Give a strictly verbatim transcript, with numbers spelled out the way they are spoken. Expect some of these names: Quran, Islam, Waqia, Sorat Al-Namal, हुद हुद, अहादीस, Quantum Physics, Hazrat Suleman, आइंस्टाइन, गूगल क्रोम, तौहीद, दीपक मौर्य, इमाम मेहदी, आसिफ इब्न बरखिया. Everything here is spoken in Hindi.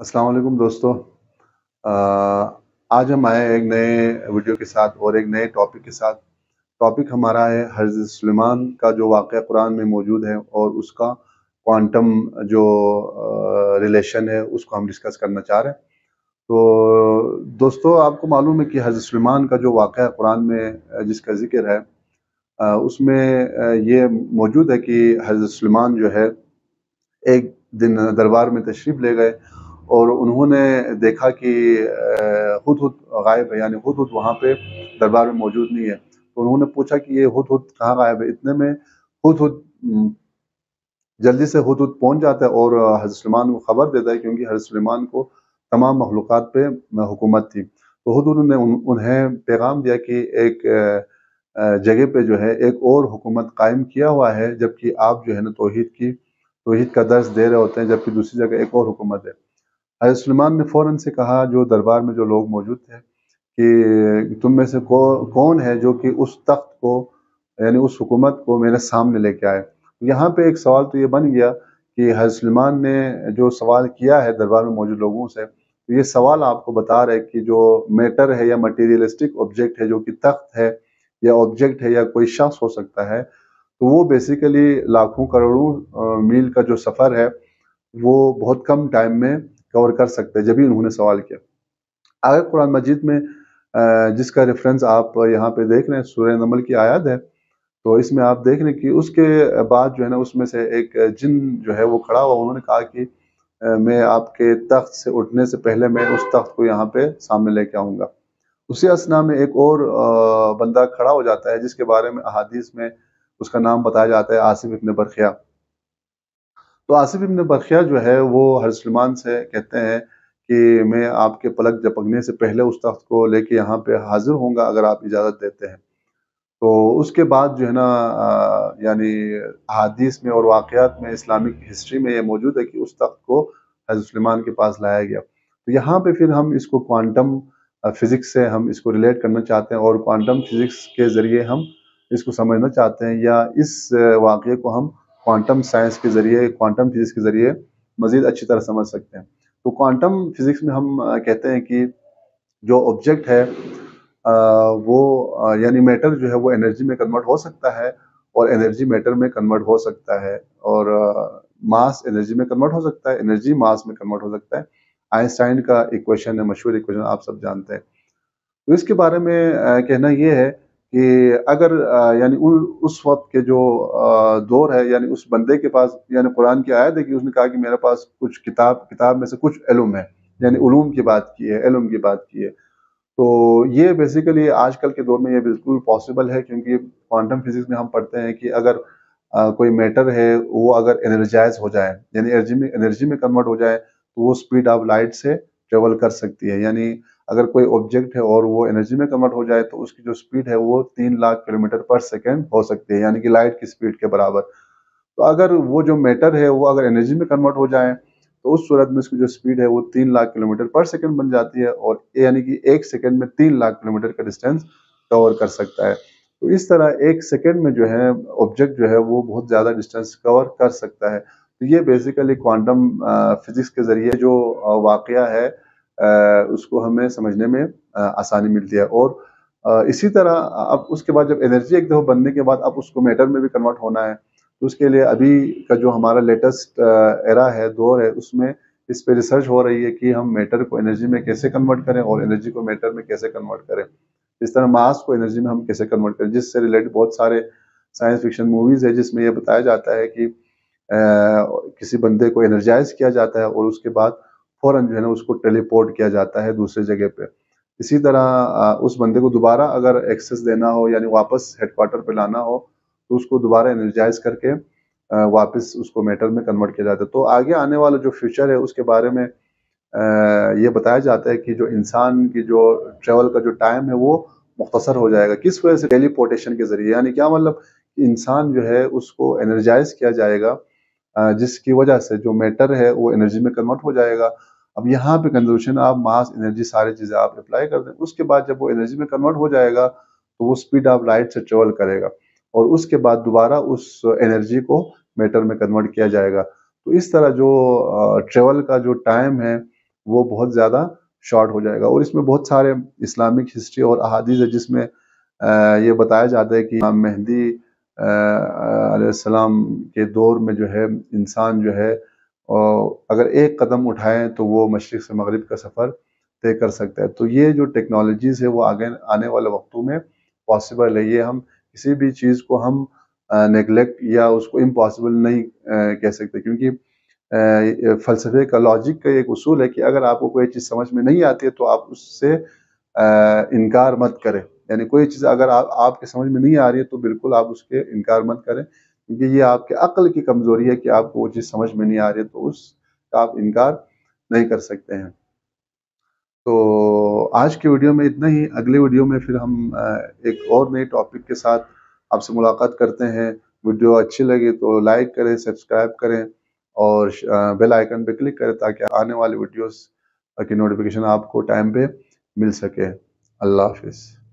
अस्सलाम वालेकुम दोस्तों, आज हम आए एक नए वीडियो के साथ और एक नए टॉपिक के साथ। टॉपिक हमारा है हज़रत सुलेमान का जो वाक़या कुरान में मौजूद है और उसका क्वांटम जो रिलेशन है उसको हम डिस्कस करना चाह रहे हैं। तो दोस्तों आपको मालूम है कि हज़रत सुलेमान का जो वाक़या कुरान में जिसका जिक्र है उसमें ये मौजूद है कि हज़रत सुलेमान जो है एक दिन दरबार में तशरीफ़ ले गए और उन्होंने देखा कि हुद हुद गायब है, यानी हुद हुद वहाँ पे दरबार में मौजूद नहीं है। तो उन्होंने पूछा कि ये हुद हुद कहाँ गायब है। इतने में हुद हुद जल्दी से हुद हुद पहुँच जाता है और हज़रत सुलेमान को ख़बर देता है, क्योंकि हज़रत सुलेमान को तमाम मखलूक़ात पे हुकूमत थी। तो हुद हुद ने उन, उन्हें पैगाम दिया कि एक जगह पे जो है एक और हुकूमत कायम किया हुआ है, जबकि आप जो है ना तौहीद की तौहीद का दर्स दे रहे होते हैं, जबकि दूसरी जगह एक और हुकूमत है। हज़रत सुलेमान ने फ़ौरन से कहा जो दरबार में जो लोग मौजूद थे कि तुम में से कौ, कौन है जो कि उस तख्त को यानी उस हुकूमत को मेरे सामने लेके आए। यहाँ पे एक सवाल तो ये बन गया कि हज़रत सुलेमान ने जो सवाल किया है दरबार में मौजूद लोगों से, तो ये सवाल आपको बता रहे कि जो मैटर है या मटेरियलिस्टिक ऑब्जेक्ट है जो कि तख्त है या ऑब्जेक्ट है या कोई शख्स हो सकता है, तो वो बेसिकली लाखों करोड़ों मील का जो सफ़र है वो बहुत कम टाइम में कवर कर सकते हैं। जब भी उन्होंने सवाल किया। आगे कुरान मजीद में जिसका रेफरेंस आप यहाँ पे देख रहे हैं सूरह नमल की आयत है, तो इसमें आप देख रहे हैं कि उसके बाद जो है ना उसमें से एक जिन जो है वो खड़ा हुआ। उन्होंने कहा कि मैं आपके तख्त से उठने से पहले मैं उस तख्त को यहाँ पे सामने लेके आऊँगा। उसी असना में एक और बंदा खड़ा हो जाता है जिसके बारे में अहादीस में उसका नाम बताया जाता है, आसिफ इब्न बरखिया। तो आसिफ इब्न बरखिया जो है वो हज़रत सुलेमान से कहते हैं कि मैं आपके पलक झपकने से पहले उस तख्त को लेके यहाँ पे हाजिर होऊंगा अगर आप इजाज़त देते हैं। तो उसके बाद जो है ना यानी अहादीस में और वाक़यात में इस्लामिक हिस्ट्री में ये मौजूद है कि उस तख्त को हज़रत सुलेमान के पास लाया गया। तो यहाँ पे फिर हम इसको क्वांटम फिज़िक्स से हम इसको रिलेट करना चाहते हैं और क्वांटम फिज़िक्स के ज़रिए हम इसको समझना चाहते हैं, या इस वाक़े को हम क्वांटम साइंस के ज़रिए क्वांटम फिज़िक्स के ज़रिए मज़ीद अच्छी तरह समझ सकते हैं। तो क्वांटम फिज़िक्स में हम कहते हैं कि जो ऑब्जेक्ट है वो यानी मैटर जो है वो एनर्जी में कन्वर्ट हो सकता है और एनर्जी मैटर में कन्वर्ट हो सकता है और मास एनर्जी में कन्वर्ट हो सकता है, एनर्जी मास में कन्वर्ट हो सकता है। आइंस्टाइन का इक्वेशन है, मशहूर इक्वेशन आप सब जानते हैं। तो इसके बारे में कहना ये है कि अगर यानी उस वक्त के जो दौर है यानी उस बंदे के पास, यानी कुरान की आयत है कि उसने कहा कि मेरे पास कुछ किताब किताब में से कुछ इल्म है, यानी उलूम की बात की है, इल्म की बात की है। तो ये बेसिकली आजकल के दौर में ये बिल्कुल पॉसिबल है, क्योंकि क्वांटम फिज़िक्स में हम पढ़ते हैं कि अगर आ, कोई मैटर है वो अगर एनर्जाइज हो जाए यानी एनर्जी में एनर्जी में कन्वर्ट हो जाए तो वो स्पीड ऑफ लाइट से ट्रेवल कर सकती है। यानी अगर कोई ऑब्जेक्ट है और वो एनर्जी में कन्वर्ट हो जाए तो उसकी जो स्पीड है वो तीन लाख किलोमीटर पर सेकेंड हो सकती है, यानी कि लाइट की स्पीड के बराबर। तो अगर वो जो मैटर है वो अगर एनर्जी में कन्वर्ट हो जाए तो उस सूरत में उसकी जो स्पीड है वो तीन लाख किलोमीटर पर सेकेंड बन जाती है और यानी कि एक सेकेंड में तीन लाख किलोमीटर का डिस्टेंस कवर कर सकता है। तो इस तरह एक सेकेंड में जो है ऑब्जेक्ट जो है वो बहुत ज़्यादा डिस्टेंस कवर कर सकता है। तो ये बेसिकली क्वांटम फिज़िक्स के ज़रिए जो वाक़या है उसको हमें समझने में आसानी मिलती है। और इसी तरह अब उसके बाद जब एनर्जी एक दफ़ा बनने के बाद अब उसको मैटर में भी कन्वर्ट होना है, तो उसके लिए अभी का जो हमारा लेटेस्ट एरा है दौर है उसमें इस पे रिसर्च हो रही है कि हम मैटर को एनर्जी में कैसे कन्वर्ट करें और एनर्जी को मैटर में कैसे कन्वर्ट करें, इस तरह मास को एनर्जी में हम कैसे कन्वर्ट करें, जिससे रिलेटेड बहुत सारे साइंस फिक्शन मूवीज़ है जिसमें यह बताया जाता है कि आ, किसी बंदे को एनर्जाइज किया जाता है और उसके बाद फ़ौरन जो है ना उसको टेलीपोर्ट किया जाता है दूसरे जगह पे। इसी तरह उस बंदे को दोबारा अगर एक्सेस देना हो यानी वापस हेडक्वार्टर पे लाना हो तो उसको दोबारा एनर्जाइज करके वापस उसको मैटर में कन्वर्ट किया जाता है। तो आगे आने वाला जो फ्यूचर है उसके बारे में ये बताया जाता है कि जो इंसान की जो ट्रेवल का जो टाइम है वो मुख्तसर हो जाएगा। किस वजह से? टेलीपोर्टेशन के ज़रिए। यानी क्या मतलब इंसान जो है उसको एनर्जाइज किया जाएगा जिसकी वजह से जो मैटर है वो एनर्जी में कन्वर्ट हो जाएगा। अब यहाँ पे कंजर्वेशन आप मास एनर्जी सारी चीज़ें आप अप्लाई कर दें, उसके बाद जब वो एनर्जी में कन्वर्ट हो जाएगा तो वो स्पीड ऑफ लाइट से ट्रेवल करेगा और उसके बाद दोबारा उस एनर्जी को मैटर में कन्वर्ट किया जाएगा। तो इस तरह जो ट्रेवल का जो टाइम है वो बहुत ज़्यादा शॉर्ट हो जाएगा। और इसमें बहुत सारे इस्लामिक हिस्ट्री और अहादीस है जिसमें ये बताया जाता है कि इमाम मेहदी अलैहिस्सलाम के दौर में जो है इंसान जो है और अगर एक कदम उठाएं तो वो मशरिक से मगरिब का सफ़र तय कर सकता है। तो ये जो टेक्नोलॉजीज़ है वो आगे आने वाले वक्तों में पॉसिबल है। ये हम किसी भी चीज़ को हम नेगलेक्ट या उसको इम्पॉसिबल नहीं कह सकते, क्योंकि फ़लसफे का लॉजिक का एक उसूल है कि अगर आपको कोई चीज़ समझ में नहीं आती है तो आप उससे इनकार मत करें। यानी कोई चीज़ अगर आप आपके समझ में नहीं आ रही है तो बिल्कुल आप उसके इनकार मत करें, क्योंकि ये आपके अक्ल की कमज़ोरी है कि आपको वो चीज़ समझ में नहीं आ रही है तो उसका आप इनकार नहीं कर सकते हैं। तो आज के वीडियो में इतना ही। अगले वीडियो में फिर हम एक और नए टॉपिक के साथ आपसे मुलाकात करते हैं। वीडियो अच्छी लगे तो लाइक करें, सब्सक्राइब करें और बेल आइकन पर क्लिक करें ताकि आने वाले वीडियोस की नोटिफिकेशन आपको टाइम पे मिल सके। अल्लाह हाफिज़।